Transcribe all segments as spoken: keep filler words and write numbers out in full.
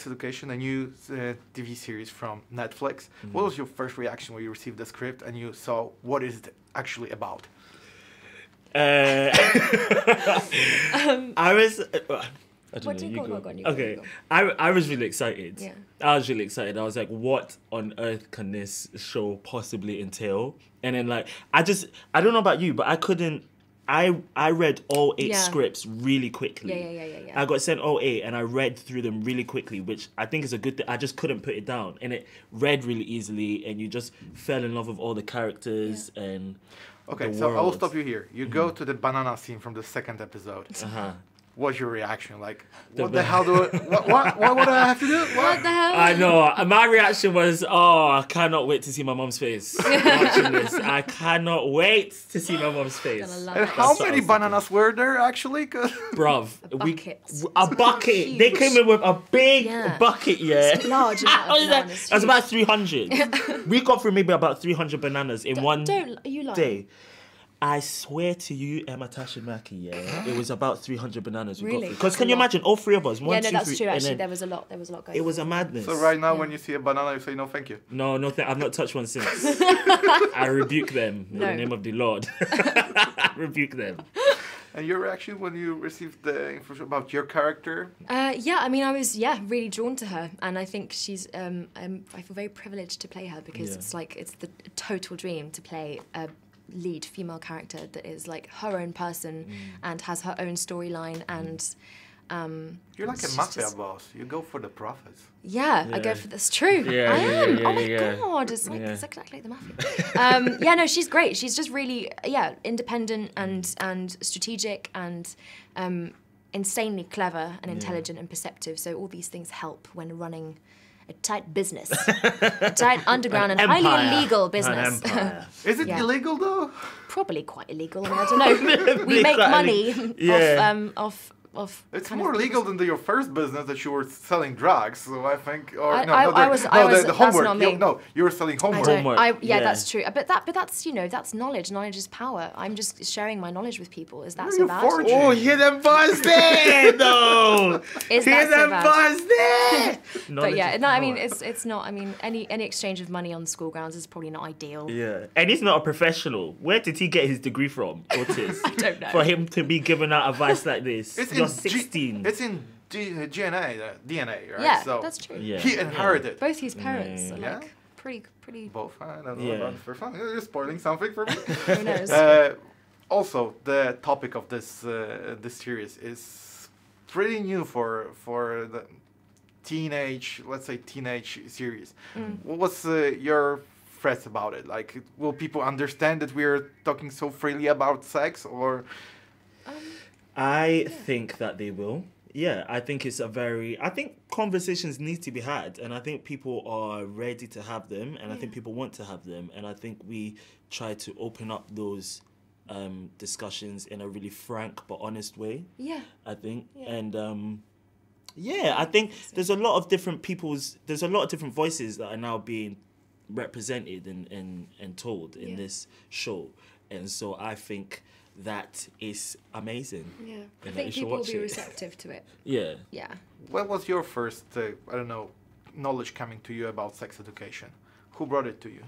Sex Education, a new uh, T V series from Netflix. Mm-hmm. What was your first reaction when you received the script and you saw what is it actually about? Uh, um, I was... Uh, I don't what know, do you, you, go, go. Go, you Okay, go, you go. I, I was really excited. Yeah. I was really excited. I was like, what on earth can this show possibly entail? And then like, I just, I don't know about you, but I couldn't, I I read all eight yeah. scripts really quickly. Yeah, yeah, yeah, yeah, yeah. I got sent all eight and I read through them really quickly, which I think is a good thing. I just couldn't put it down. And it read really easily and you just fell in love with all the characters yeah. and Okay, so I'll stop you here. You mm-hmm. go to the banana scene from the second episode. Uh-huh. What's your reaction? Like, the what the hell do I... What, what, what, what do I have to do? What? what the hell? I know. My reaction was, oh, I cannot wait to see my mom's face watching this. I cannot wait to see my mom's face. And that. how That's many bananas thinking. were there, actually? Bruv. A bucket. We, a bucket. Huge. They came in with a big yeah. bucket, yeah. It's large amount of bananas. That's about three hundred. We got through maybe about three hundred bananas in don't, one don't, you lying. day. I swear to you, Emma Mackey, yeah, it was about three hundred bananas we really? got through. Because can you lot. imagine, all three of us, one, yeah, no, two, that's three, true, actually, and then, there was a lot, there was a lot going on. It was on. a madness. So right now, yeah. when you see a banana, you say, no, thank you. No, no, th I've not touched one since. I rebuke them no. in the name of the Lord. I rebuke them. And your reaction when you received the information about your character? Uh, yeah, I mean, I was, yeah, really drawn to her. And I think she's, um, um, I feel very privileged to play her because yeah. it's like, it's the total dream to play a lead female character that is like her own person mm. and has her own storyline and um you're like a mafia just... boss. You go for the profits. Yeah, yeah. I go for that's true. Yeah, I yeah, am. Yeah, yeah, oh my yeah. god, it's like yeah. it's exactly like the mafia. um yeah, no, she's great. She's just really yeah, independent and and strategic and um insanely clever and intelligent yeah. and perceptive. So all these things help when running a tight business, a tight underground and empire. highly illegal business. Is it yeah. illegal though? Probably quite illegal. I mean, I don't know. We make money yeah. off, um, off, off. It's more of legal than the, your first business that you were selling drugs. So I think, or I, no, I, no, I was, no, I was, the, the homework. That's not me. You, no, you were selling homework. I homework. I, yeah, yeah, that's true. But that, but that's you know, that's knowledge. Knowledge is power. I'm just sharing my knowledge with people. Is that You're so bad? Forging. Oh, hear them buzz there, though. Is hear that them buzz there. But yeah, no, I mean, it's it's not. I mean, any any exchange of money on school grounds is probably not ideal. Yeah, and he's not a professional. Where did he get his degree from, Otis? I don't know. For him to be giving out advice like this, it's you're sixteen. G it's in G DNA, uh, D N A, right? Yeah, so that's true. Yeah. He inherited. Yeah. Both his parents mm. are like yeah? pretty, pretty. Both. I don't know yeah. about for fun. You're spoiling something for me. Who knows? Uh, also, the topic of this uh, this series is pretty new for for the. teenage, let's say teenage series. Mm. What was uh, your thoughts about it? Like, will people understand that we're talking so freely about sex or? Um, I yeah. think that they will. Yeah, I think it's a very, I think conversations need to be had and I think people are ready to have them and yeah. I think people want to have them and I think we try to open up those um, discussions in a really frank but honest way. Yeah. I think. Yeah. And, um, yeah, I think there's a lot of different people's, there's a lot of different voices that are now being represented and, and, and told in yeah. this show. And so I think that is amazing. Yeah, I think people will be it. receptive to it. Yeah. Yeah. What was your first, uh, I don't know, knowledge coming to you about sex education? Who brought it to you?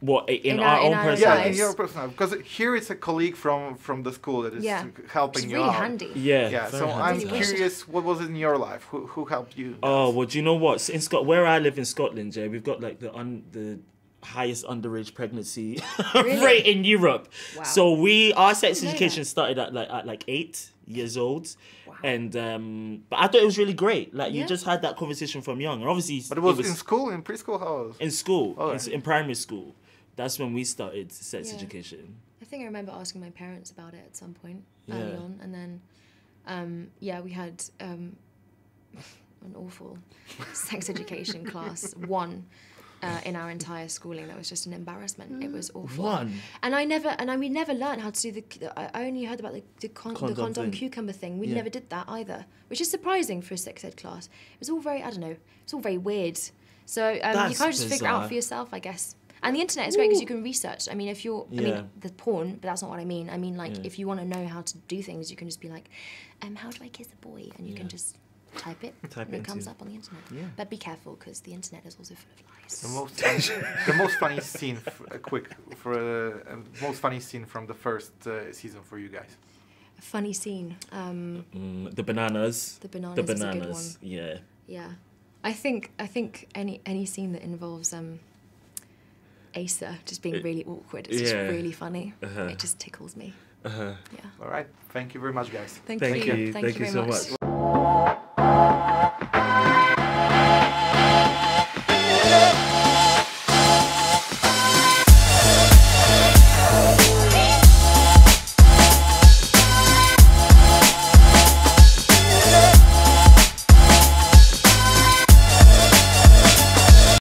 What in, in our, our own in our personal yeah lives. in your personal because here it's a colleague from from the school that is yeah. helping it's you really out handy. yeah yeah so handy. I'm really curious good. what was it in your life who, who helped you oh well do you know what so in Scot where I live in Scotland Jay, we've got like the un the highest underage pregnancy really? rate in Europe. Wow. So we our sex education started at like at like eight years old. Wow. And um but I thought it was really great, like yeah. you just had that conversation from young and obviously but it was, it was in school in preschool how was in school oh, in, yeah. in primary school. That's when we started sex yeah. education. I think I remember asking my parents about it at some point yeah. early on and then um yeah we had um an awful sex education class one Uh, in our entire schooling, that was just an embarrassment. It was awful. One. And I never, and I, we never learned how to do the. I only heard about the the, con, condom, the condom thing. cucumber thing. We yeah. never did that either, which is surprising for a sex ed class. It was all very, I don't know, it's all very weird. So um, you kind of just bizarre. figure it out for yourself, I guess. And the internet is great because you can research. I mean, if you're, yeah. I mean, the porn, but that's not what I mean. I mean, like, yeah. if you want to know how to do things, you can just be like, um, how do I kiss a boy? And you yeah. can just. type it, type and it, it comes up on the internet. Yeah. But be careful, because the internet is also full of lies. The most, the most funny scene, f uh, quick, for uh, uh, most funny scene from the first uh, season for you guys. A funny scene. Um, mm, the bananas. The bananas. The bananas. Is a good one. Yeah. Yeah. I think I think any any scene that involves um, Asa just being it, really awkward is yeah. just really funny. Uh-huh. It just tickles me. Uh-huh. Yeah. All right. Thank you very much, guys. Thank, Thank you. you. Thank, Thank you, you very so much. much.